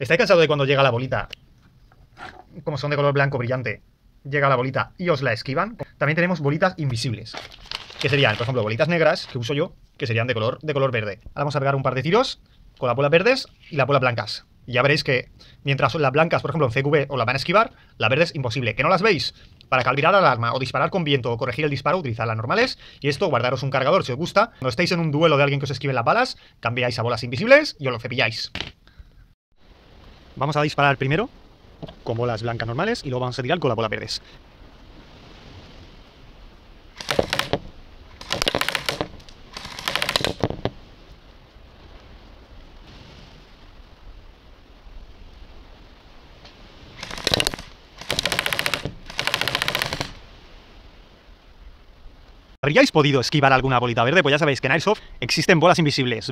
¿Estáis cansados de cuando llega la bolita? Como son de color blanco brillante, llega la bolita y os la esquivan. También tenemos bolitas invisibles, que serían, por ejemplo, bolitas negras, que uso yo, que serían de color verde. Ahora vamos a pegar un par de tiros con las bolas verdes y las bolas blancas. Y ya veréis que mientras las blancas, por ejemplo, en CQB os las van a esquivar, la verde es imposible. ¿Que no las veis? Para calibrar al arma o disparar con viento o corregir el disparo, utilizad las normales. Y esto, guardaros un cargador si os gusta. Cuando estéis en un duelo de alguien que os esquive las balas, cambiáis a bolas invisibles y os lo cepilláis. Vamos a disparar primero con bolas blancas normales y luego vamos a tirar con las bolas verdes. ¿Habríais podido esquivar alguna bolita verde? Pues ya sabéis que en Airsoft existen bolas invisibles.